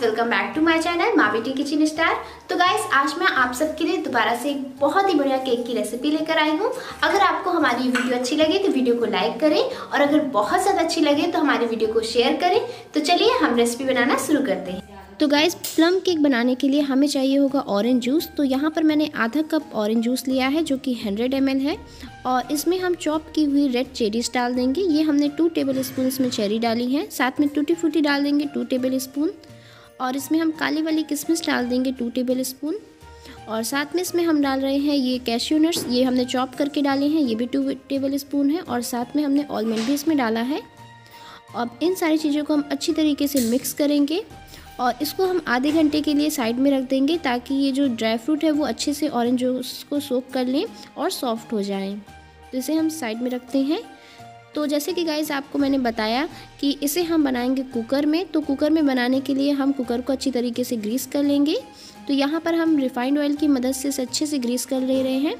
Guys welcome back to my channel माबेटी kitchen star. तो guys आज मैं आप सबके लिए दोबारा से एक बहुत ही बढ़िया केक की रेसिपी लेकर आई हूँ। अगर आपको हमारी वीडियो अच्छी लगे तो वीडियो को लाइक करें और अगर बहुत ज़्यादा अच्छी लगे तो हमारी वीडियो को शेयर करें। तो चलिए हम रेसिपी बनाना शुरू करते हैं। तो गाइस प्लम केक बनाने के लिए हमें चाहिए होगा ऑरेंज जूस। तो यहाँ पर मैंने आधा कप ऑरेंज जूस लिया है जो कि 100 ml है और इसमें हम चॉप की हुई रेड चेरीज़ डाल देंगे। ये हमने 2 टेबल स्पून में चेरी डाली है। साथ में टूटी फ्रूटी डाल देंगे 2 टेबल स्पून और इसमें हम काली वाली किशमिश डाल देंगे 2 टेबल स्पून और साथ में इसमें हम डाल रहे हैं ये कैश्यू नट्स, ये हमने चॉप करके डाले हैं, ये भी 2 टेबल स्पून है और साथ में हमने आलमंड भी इसमें डाला है। अब इन सारी चीज़ों को हम अच्छी तरीके से मिक्स करेंगे और इसको हम आधे घंटे के लिए साइड में रख देंगे ताकि ये जो ड्राई फ्रूट है वो अच्छे से ऑरेंज जूस को सोख कर लें और सॉफ्ट हो जाए। तो इसे हम साइड में रखते हैं। तो जैसे कि गाइस आपको मैंने बताया कि इसे हम बनाएंगे कुकर में। तो कुकर में बनाने के लिए हम कुकर को अच्छी तरीके से ग्रीस कर लेंगे। तो यहाँ पर हम रिफाइंड ऑयल की मदद से अच्छे से ग्रीस कर ले रहे हैं।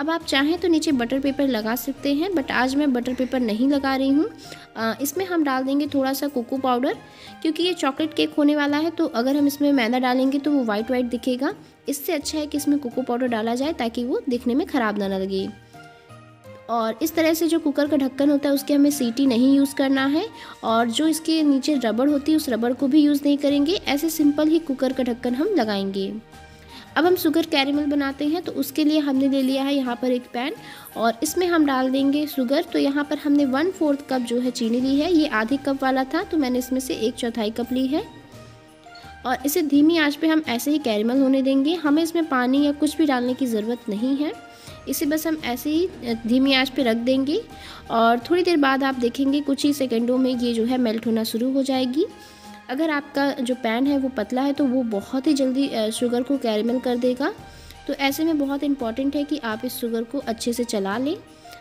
अब आप चाहें तो नीचे बटर पेपर लगा सकते हैं, बट आज मैं बटर पेपर नहीं लगा रही हूँ। इसमें हम डाल देंगे थोड़ा सा कोको पाउडर, क्योंकि ये चॉकलेट केक होने वाला है तो अगर हम इसमें मैदा डालेंगे तो वो वाइट वाइट दिखेगा। इससे अच्छा है कि इसमें कोको पाउडर डाला जाए ताकि वो दिखने में ख़राब ना लगे। और इस तरह से जो कुकर का ढक्कन होता है उसके हमें सीटी नहीं यूज़ करना है और जो इसके नीचे रबड़ होती है उस रबड़ को भी यूज़ नहीं करेंगे। ऐसे सिंपल ही कुकर का ढक्कन हम लगाएंगे। अब हम शुगर कैरेमल बनाते हैं। तो उसके लिए हमने ले लिया है यहाँ पर एक पैन और इसमें हम डाल देंगे शुगर। तो यहाँ पर हमने 1/4 कप जो है चीनी ली है, ये आधे कप वाला था तो मैंने इसमें से 1/4 कप ली है और इसे धीमी आंच पे हम ऐसे ही कैरेमल होने देंगे। हमें इसमें पानी या कुछ भी डालने की ज़रूरत नहीं है, इसे बस हम ऐसे ही धीमी आंच पे रख देंगे और थोड़ी देर बाद आप देखेंगे कुछ ही सेकंडों में ये जो है मेल्ट होना शुरू हो जाएगी। अगर आपका जो पैन है वो पतला है तो वो बहुत ही जल्दी शुगर को कैरेमल कर देगा। तो ऐसे में बहुत इम्पॉर्टेंट है कि आप इस शुगर को अच्छे से चला लें,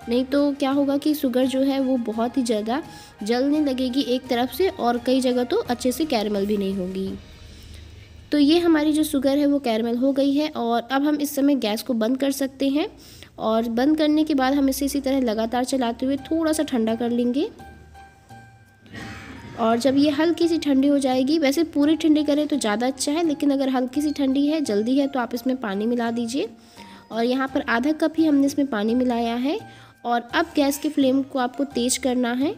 नहीं तो क्या होगा कि शुगर जो है वो बहुत ही ज़्यादा जलने लगेगी एक तरफ से और कई जगह तो अच्छे से कैरेमल भी नहीं होगी। तो ये हमारी जो शुगर है वो कैरेमल हो गई है और अब हम इस समय गैस को बंद कर सकते हैं और बंद करने के बाद हम इसे इसी तरह लगातार चलाते हुए थोड़ा सा ठंडा कर लेंगे। और जब ये हल्की सी ठंडी हो जाएगी, वैसे पूरी ठंडी करें तो ज़्यादा अच्छा है, लेकिन अगर हल्की सी ठंडी है जल्दी है तो आप इसमें पानी मिला दीजिए। और यहाँ पर आधा कप ही हमने इसमें पानी मिलाया है और अब गैस के फ्लेम को आपको तेज़ करना है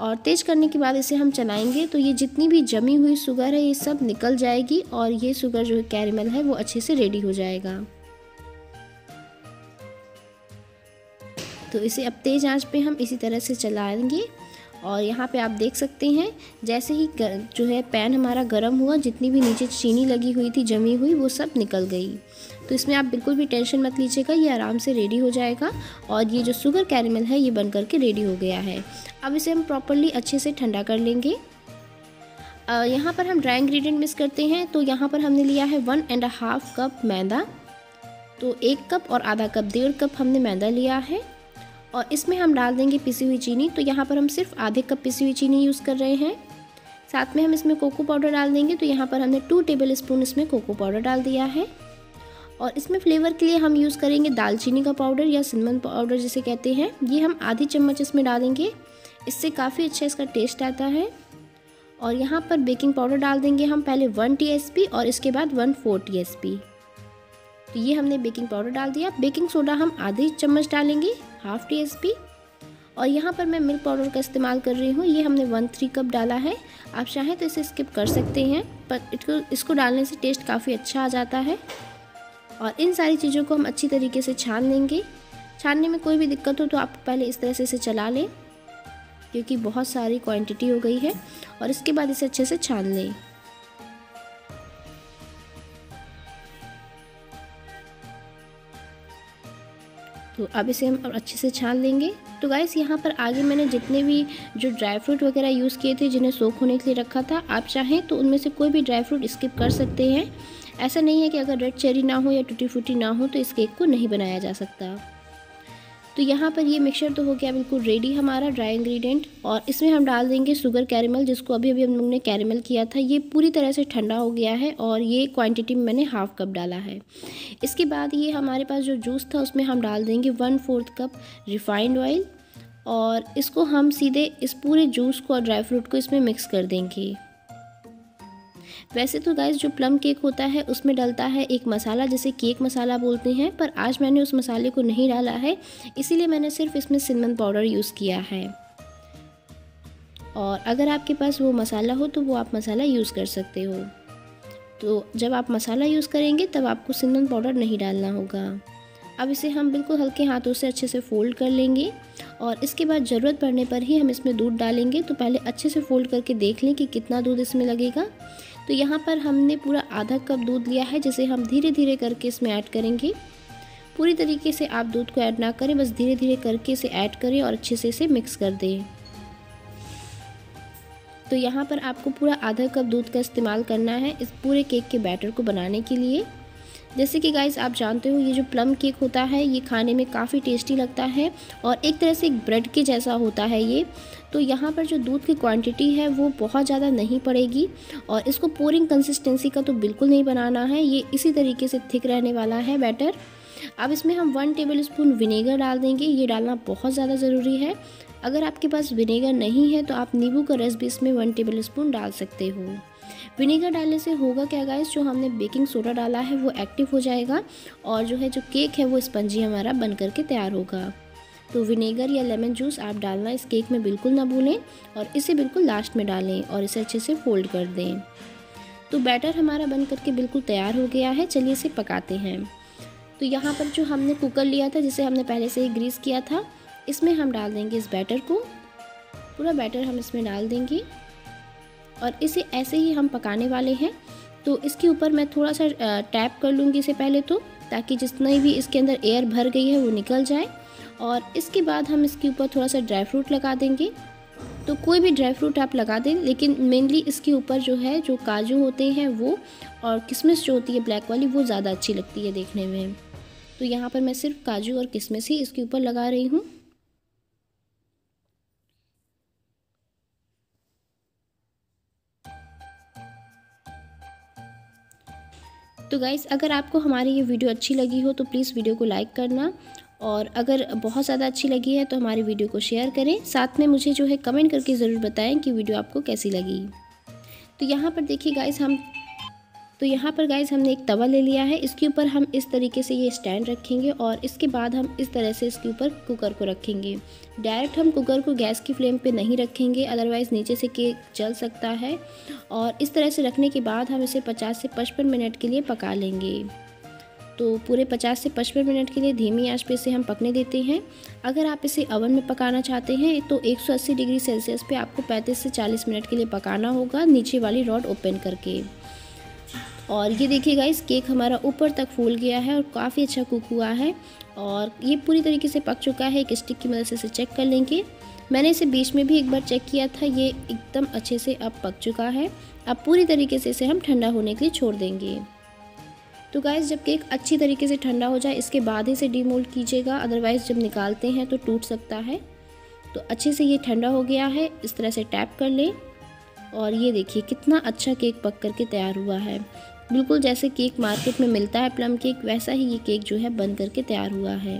और तेज़ करने के बाद इसे हम चलाएंगे। तो ये जितनी भी जमी हुई शुगर है ये सब निकल जाएगी और ये शुगर जो कैरेमल है वो अच्छे से रेडी हो जाएगा। तो इसे अब तेज़ आंच पे हम इसी तरह से चलाएंगे और यहाँ पे आप देख सकते हैं जैसे ही जो है पैन हमारा गर्म हुआ, जितनी भी नीचे चीनी लगी हुई थी जमी हुई वो सब निकल गई। तो इसमें आप बिल्कुल भी टेंशन मत लीजिएगा, ये आराम से रेडी हो जाएगा। और ये जो शुगर कैरेमल है ये बन करके रेडी हो गया है। अब इसे हम प्रॉपरली अच्छे से ठंडा कर लेंगे। यहाँ पर हम ड्राई इंग्रेडिएंट मिक्स करते हैं। तो यहाँ पर हमने लिया है 1.5 कप मैदा, तो 1 कप और आधा कप 1.5 कप हमने मैदा लिया है और इसमें हम डाल देंगे पिसी हुई चीनी। तो यहाँ पर हम सिर्फ आधे कप पिसी हुई चीनी यूज़ कर रहे हैं। साथ में हम इसमें कोको पाउडर डाल देंगे। तो यहाँ पर हमने 2 टेबल स्पून इसमें कोको पाउडर डाल दिया है और इसमें फ्लेवर के लिए हम यूज़ करेंगे दालचीनी का पाउडर या सिनेमन पाउडर जिसे कहते हैं, ये हम आधी चम्मच इसमें डालेंगे। इससे काफ़ी अच्छा इसका टेस्ट आता है। और यहाँ पर बेकिंग पाउडर डाल देंगे हम पहले 1 TSP और इसके बाद 1/4 TSP। तो ये हमने बेकिंग पाउडर डाल दिया। बेकिंग सोडा हम आधी चम्मच डालेंगे, 1/2 TSP। और यहाँ पर मैं मिल्क पाउडर का इस्तेमाल कर रही हूँ, ये हमने 1/3 कप डाला है। आप चाहें तो इसे स्किप कर सकते हैं, पर इसको डालने से टेस्ट काफ़ी अच्छा आ जाता है। और इन सारी चीज़ों को हम अच्छी तरीके से छान लेंगे। छानने में कोई भी दिक्कत हो तो आप पहले इस तरह से इसे चला लें, क्योंकि बहुत सारी क्वांटिटी हो गई है। और इसके बाद इसे अच्छे से छान लें। तो अब इसे हम अच्छे से छान लेंगे। तो गाइस यहाँ पर आगे मैंने जितने भी जो ड्राई फ्रूट वगैरह यूज़ किए थे जिन्हें सोख होने के लिए रखा था, आप चाहें तो उनमें से कोई भी ड्राई फ्रूट स्किप कर सकते हैं। ऐसा नहीं है कि अगर रेड चेरी ना हो या टूटी फ्रूटी ना हो तो इस केक को नहीं बनाया जा सकता। तो यहाँ पर ये मिक्सचर तो हो गया बिल्कुल रेडी हमारा ड्राई इंग्रेडिएंट। और इसमें हम डाल देंगे शुगर कैरेमल, जिसको अभी अभी हम लोग ने कैरेमल किया था। ये पूरी तरह से ठंडा हो गया है और ये क्वांटिटी में मैंने 1/2 कप डाला है। इसके बाद ये हमारे पास जो जूस था उसमें हम डाल देंगे 1/4 कप रिफाइंड ऑयल और इसको हम सीधे इस पूरे जूस को और ड्राई फ्रूट को इसमें मिक्स कर देंगे। वैसे तो गाइस जो प्लम केक होता है उसमें डलता है एक मसाला जिसे केक मसाला बोलते हैं, पर आज मैंने उस मसाले को नहीं डाला है, इसीलिए मैंने सिर्फ इसमें सिनेमन पाउडर यूज़ किया है। और अगर आपके पास वो मसाला हो तो वो आप मसाला यूज़ कर सकते हो। तो जब आप मसाला यूज़ करेंगे तब आपको सिनेमन पाउडर नहीं डालना होगा। अब इसे हम बिल्कुल हल्के हाथों से अच्छे से फ़ोल्ड कर लेंगे और इसके बाद ज़रूरत पड़ने पर ही हम इसमें दूध डालेंगे। तो पहले अच्छे से फ़ोल्ड करके देख लें कि कितना दूध इसमें लगेगा। तो यहाँ पर हमने पूरा आधा कप दूध लिया है जिसे हम धीरे धीरे करके इसमें ऐड करेंगे। पूरी तरीके से आप दूध को ऐड ना करें, बस धीरे धीरे करके इसे ऐड करें और अच्छे से इसे मिक्स कर दें। तो यहाँ पर आपको पूरा आधा कप दूध का इस्तेमाल करना है इस पूरे केक के बैटर को बनाने के लिए। जैसे कि गाइस आप जानते हो ये जो प्लम केक होता है ये खाने में काफ़ी टेस्टी लगता है और एक तरह से एक ब्रेड के जैसा होता है ये। तो यहाँ पर जो दूध की क्वांटिटी है वो बहुत ज़्यादा नहीं पड़ेगी और इसको पोरिंग कंसिस्टेंसी का तो बिल्कुल नहीं बनाना है, ये इसी तरीके से थिक रहने वाला है बैटर। अब इसमें हम 1 टेबल स्पून विनेगर डाल देंगे, ये डालना बहुत ज़्यादा ज़रूरी है। अगर आपके पास विनेगर नहीं है तो आप नींबू का रस भी इसमें 1 टेबल स्पून डाल सकते हो। विनेगर डालने से होगा क्या गाइस, जो हमने बेकिंग सोडा डाला है वो एक्टिव हो जाएगा और जो केक है वो स्पंजी हमारा बन करके तैयार होगा। तो विनेगर या लेमन जूस आप डालना इस केक में बिल्कुल ना भूलें और इसे बिल्कुल लास्ट में डालें और इसे अच्छे से फोल्ड कर दें। तो बैटर हमारा बन करके बिल्कुल तैयार हो गया है, चलिए इसे पकाते हैं। तो यहाँ पर जो हमने कुकर लिया था जिसे हमने पहले से ही ग्रीस किया था इसमें हम डाल देंगे इस बैटर को, पूरा बैटर हम इसमें डाल देंगे और इसे ऐसे ही हम पकाने वाले हैं। तो इसके ऊपर मैं थोड़ा सा टैप कर लूँगी इसे पहले तो, ताकि जितनी भी इसके अंदर एयर भर गई है वो निकल जाए। और इसके बाद हम इसके ऊपर थोड़ा सा ड्राई फ्रूट लगा देंगे। तो कोई भी ड्राई फ्रूट आप लगा दें, लेकिन मेनली इसके ऊपर जो काजू होते हैं वो और किशमिश जो होती है ब्लैक वाली वो ज़्यादा अच्छी लगती है देखने में। तो यहाँ पर मैं सिर्फ काजू और किशमिश ही इसके ऊपर लगा रही हूँ। तो गाइस अगर आपको हमारी ये वीडियो अच्छी लगी हो तो प्लीज़ वीडियो को लाइक करना और अगर बहुत ज़्यादा अच्छी लगी है तो हमारी वीडियो को शेयर करें। साथ में मुझे कमेंट करके ज़रूर बताएं कि वीडियो आपको कैसी लगी। तो यहाँ पर देखिए गाइस हमने एक तवा ले लिया है, इसके ऊपर हम इस तरीके से ये स्टैंड रखेंगे और इसके बाद हम इस तरह से इसके ऊपर कुकर को रखेंगे। डायरेक्ट हम कुकर को गैस की फ्लेम पे नहीं रखेंगे, अदरवाइज़ नीचे से केक जल सकता है। और इस तरह से रखने के बाद हम इसे 50 से 55 मिनट के लिए पका लेंगे। तो पूरे 50 से 55 मिनट के लिए धीमी आंच पे इसे हम पकने देते हैं। अगर आप इसे ओवन में पकाना चाहते हैं तो 180 डिग्री सेल्सियस पे आपको 35 से 40 मिनट के लिए पकाना होगा, नीचे वाली रॉड ओपन करके। और ये देखिए गाइस केक हमारा ऊपर तक फूल गया है और काफ़ी अच्छा कुक हुआ है और ये पूरी तरीके से पक चुका है। एक स्टिक की मदद से इसे चेक कर लेंगे। मैंने इसे बीच में भी एक बार चेक किया था, ये एकदम अच्छे से अब पक चुका है। अब पूरी तरीके से इसे हम ठंडा होने के लिए छोड़ देंगे। तो गाइस जब केक अच्छी तरीके से ठंडा हो जाए इसके बाद ही इसे डीमोल्ड कीजिएगा, अदरवाइज़ जब निकालते हैं तो टूट सकता है। तो अच्छे से ये ठंडा हो गया है, इस तरह से टैप कर लें और ये देखिए कितना अच्छा केक पक करके तैयार हुआ है। बिल्कुल जैसे केक मार्केट में मिलता है प्लम केक, वैसा ही ये केक बन करके तैयार हुआ है।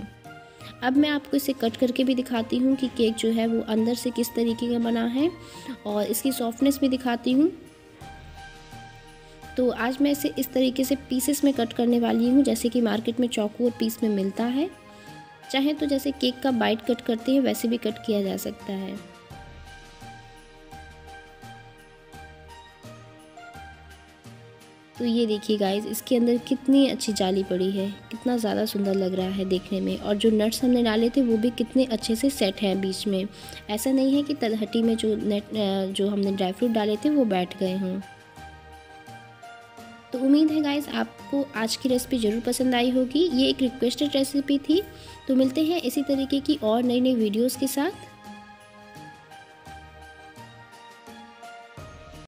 अब मैं आपको इसे कट करके भी दिखाती हूँ कि केक वो अंदर से किस तरीके का बना है और इसकी सॉफ्टनेस भी दिखाती हूँ। तो आज मैं इसे इस तरीके से पीसेस में कट करने वाली हूँ, जैसे कि मार्केट में चौकोर और पीस में मिलता है। चाहे तो जैसे केक का बाइट कट करते हैं वैसे भी कट किया जा सकता है। तो ये देखिए गाइस इसके अंदर कितनी अच्छी जाली पड़ी है, कितना ज़्यादा सुंदर लग रहा है देखने में। और जो नट्स हमने डाले थे वो भी कितने अच्छे से सेट हैं बीच में, ऐसा नहीं है कि तलहटी में जो हमने ड्राई फ्रूट डाले थे वो बैठ गए हों। तो उम्मीद है गाइस आपको आज की रेसिपी ज़रूर पसंद आई होगी। ये एक रिक्वेस्टेड रेसिपी थी। तो मिलते हैं इसी तरीके की और नई नई वीडियोज़ के साथ।